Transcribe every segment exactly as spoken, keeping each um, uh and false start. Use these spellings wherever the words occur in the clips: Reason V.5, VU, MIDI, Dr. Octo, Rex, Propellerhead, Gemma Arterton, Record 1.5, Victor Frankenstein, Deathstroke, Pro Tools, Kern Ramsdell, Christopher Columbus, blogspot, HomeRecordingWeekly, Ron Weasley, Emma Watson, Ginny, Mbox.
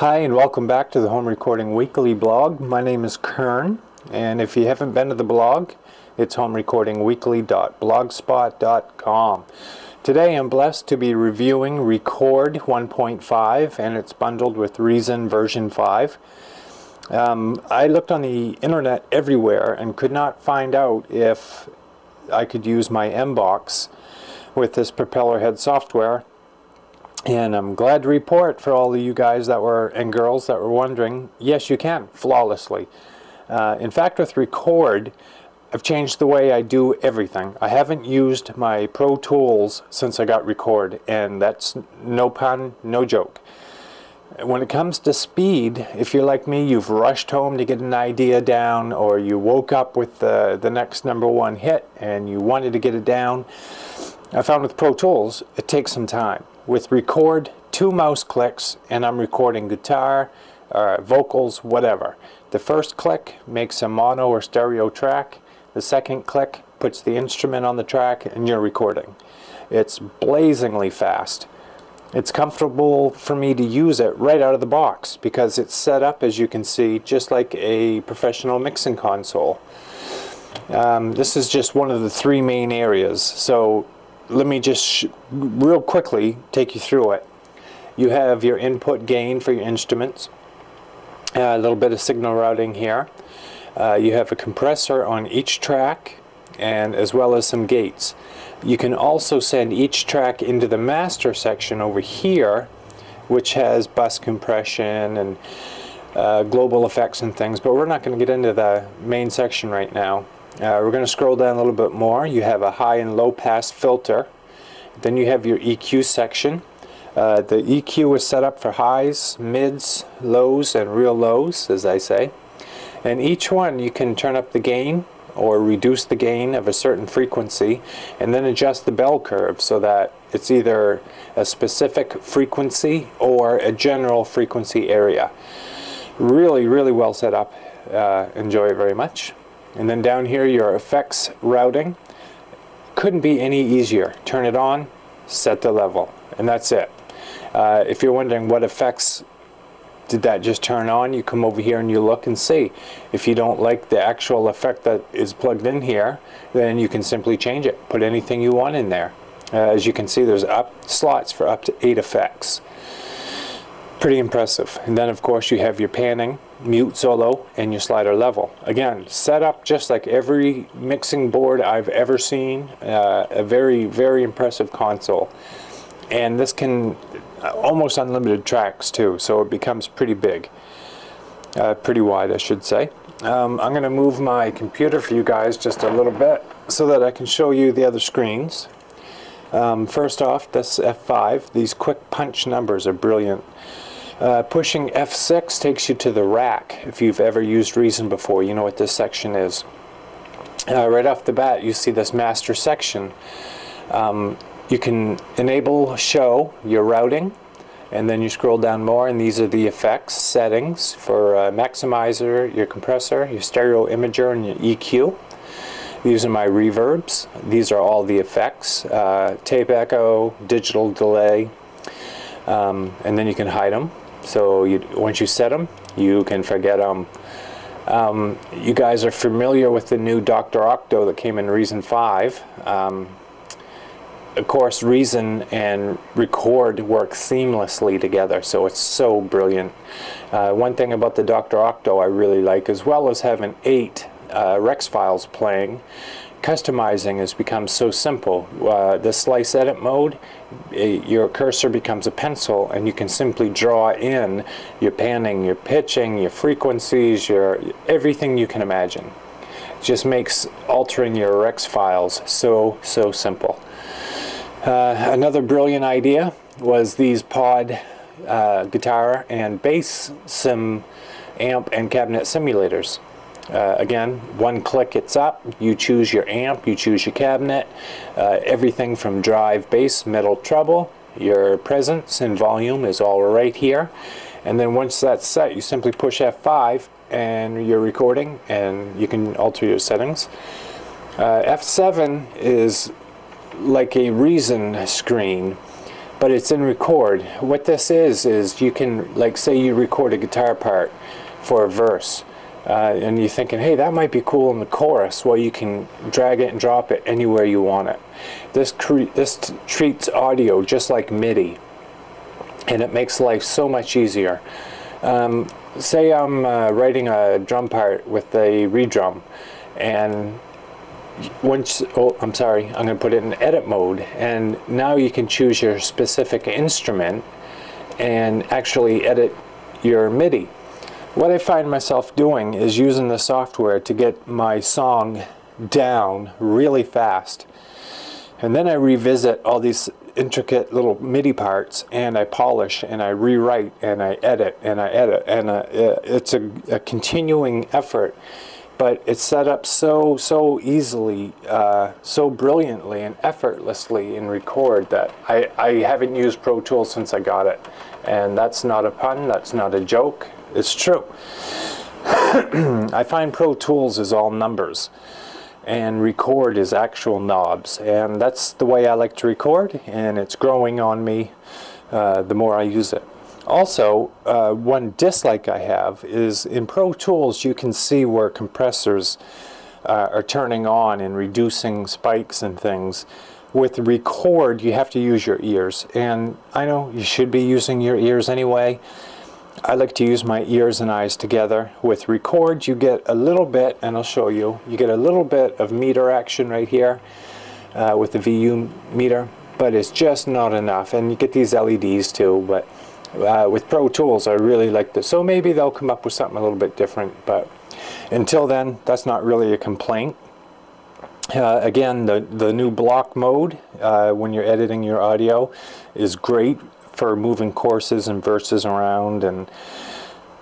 Hi and welcome back to the Home Recording Weekly blog. My name is Kern, and if you haven't been to the blog, it's home recording weekly dot blogspot dot com. Today I'm blessed to be reviewing Record one point five, and it's bundled with Reason version five. Um, I looked on the internet everywhere and could not find out if I could use my Mbox with this Propellerhead software. And I'm glad to report for all of you guys that were and girls that were wondering, yes, you can flawlessly. Uh, in fact, with Record, I've changed the way I do everything. I haven't used my Pro Tools since I got Record, and that's no pun, no joke. When it comes to speed, if you're like me, you've rushed home to get an idea down, or you woke up with the, the next number one hit and you wanted to get it down. I found with Pro Tools, it takes some time. With Record, two mouse clicks and I'm recording guitar, uh, vocals, whatever. The first click makes a mono or stereo track. The second click puts the instrument on the track and you're recording. It's blazingly fast. It's comfortable for me to use it right out of the box because it's set up, as you can see, just like a professional mixing console. Um, this is just one of the three main areas. So let me just sh real quickly take you through it. You have your input gain for your instruments, uh, a little bit of signal routing here. Uh, you have a compressor on each track, and as well as some gates. You can also send each track into the master section over here, which has bus compression and uh, global effects and things, but we're not going to get into the main section right now. Uh, we're going to scroll down a little bit more. You have a high and low pass filter. Then you have your E Q section. Uh, the E Q is set up for highs, mids, lows, and real lows, as I say. And each one you can turn up the gain or reduce the gain of a certain frequency, and then adjust the bell curve so that it's either a specific frequency or a general frequency area. Really, really well set up. Uh, enjoy it very much. And then down here, your effects routing. Couldn't be any easier. Turn it on, set the level, and that's it. Uh, if you're wondering what effects did that just turn on, you come over here and you look and see. If you don't like the actual effect that is plugged in here, then you can simply change it. Put anything you want in there. Uh, as you can see, there's up slots for up to eight effects. Pretty impressive. And then of course you have your panning, mute, solo, and your slider level. Again, set up just like every mixing board I've ever seen. Uh, a very, very impressive console. And this can almost unlimited tracks too, so it becomes pretty big. Uh, pretty wide, I should say. Um, I'm going to move my computer for you guys just a little bit so that I can show you the other screens. Um, first off, this F five. These quick punch numbers are brilliant. Uh, pushing F six takes you to the rack. If you've ever used Reason before, you know what this section is. Uh, right off the bat, you see this master section. Um, you can enable show your routing, and then you scroll down more, and these are the effects settings for uh, maximizer, your compressor, your stereo imager, and your E Q. These are my reverbs. These are all the effects, uh, tape echo, digital delay, um, and then you can hide them. So you, once you set them, you can forget them. Um, you guys are familiar with the new Doctor Octo that came in Reason five. Um, of course, Reason and Record work seamlessly together, so it's so brilliant. Uh, one thing about the Doctor Octo I really like, as well as having eight uh, Rex files playing, customizing has become so simple. Uh, the slice edit mode, it, your cursor becomes a pencil and you can simply draw in your panning, your pitching, your frequencies, your everything you can imagine. It just makes altering your Rex files so, so simple. Uh, another brilliant idea was these pod uh, guitar and bass sim amp and cabinet simulators. Uh, again, one click, it's up. You choose your amp, you choose your cabinet, uh, everything from drive, bass, middle, treble. Your presence and volume is all right here. And then once that's set, you simply push F five and you're recording, and you can alter your settings. Uh, F seven is like a Reason screen. but it's in record. What this is, is you can, like, say you record a guitar part for a verse, uh, and you're thinking, hey, that might be cool in the chorus. Well, you can drag it and drop it anywhere you want it. This, cre this treats audio just like MIDI, and it makes life so much easier. Um, say I'm uh, writing a drum part with a re-drum, and once, oh, I'm sorry, I'm going to put it in edit mode, and now you can choose your specific instrument and actually edit your MIDI. What I find myself doing is using the software to get my song down really fast, and then I revisit all these intricate little MIDI parts, and I polish, and I rewrite, and I edit, and I edit, and I, it's a, a continuing effort. But it's set up so, so easily, uh, so brilliantly and effortlessly in Record that I, I haven't used Pro Tools since I got it. And that's not a pun, that's not a joke, it's true. I find Pro Tools is all numbers, and Record is actual knobs. And that's the way I like to record, and it's growing on me uh, the more I use it. Also, uh, one dislike I have is in Pro Tools you can see where compressors uh, are turning on and reducing spikes and things. With Record you have to use your ears, and I know you should be using your ears anyway. I like to use my ears and eyes together. With Record you get a little bit, and I'll show you, you get a little bit of meter action right here uh, with the V U meter, but it's just not enough, and you get these L E Ds too. But Uh, with Pro Tools, I really like this. So maybe they'll come up with something a little bit different, but until then, that's not really a complaint. Uh, again, the, the new block mode, uh, when you're editing your audio, is great for moving courses and verses around, and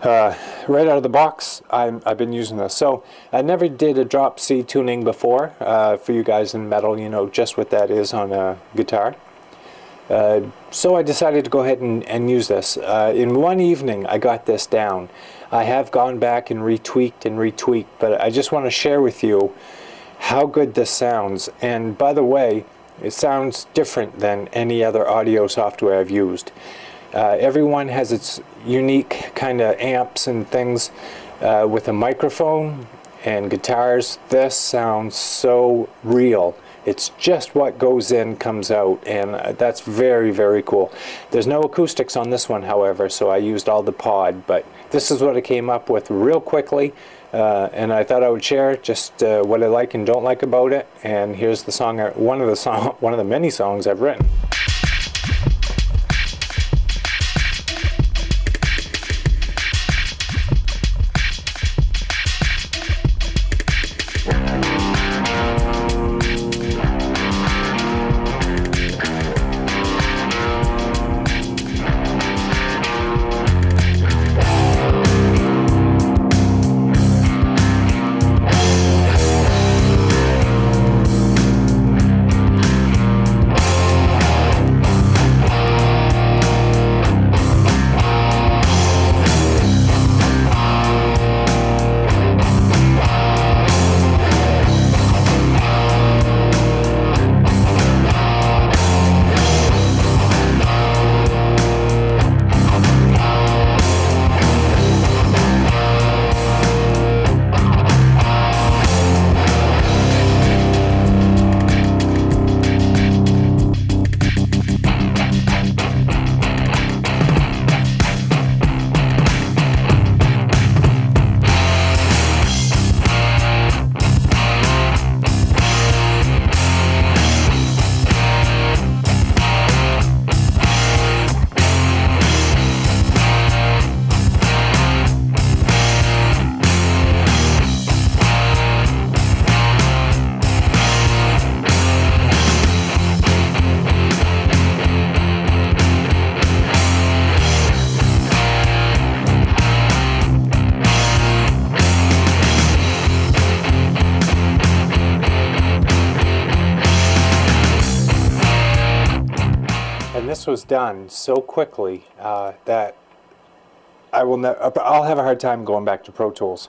uh, right out of the box, I'm, I've been using this. So I never did a drop C tuning before, uh, for you guys in metal, you know just what that is on a guitar. Uh, so I decided to go ahead and, and use this. Uh, in one evening I got this down. I have gone back and retweaked and retweaked, but I just want to share with you how good this sounds. And by the way, it sounds different than any other audio software I've used. Uh, everyone has its unique kind of amps and things. Uh, with a microphone and guitars, this sounds so real. It's just what goes in comes out, and that's very, very cool. There's no acoustics on this one, however, so I used all the pod, but this is what I came up with real quickly, uh, and I thought I would share just uh, what I like and don't like about it. And here's the song, one of the song, one of the many songs I've written. This was done so quickly uh, that I will ne- I'll have a hard time going back to Pro Tools.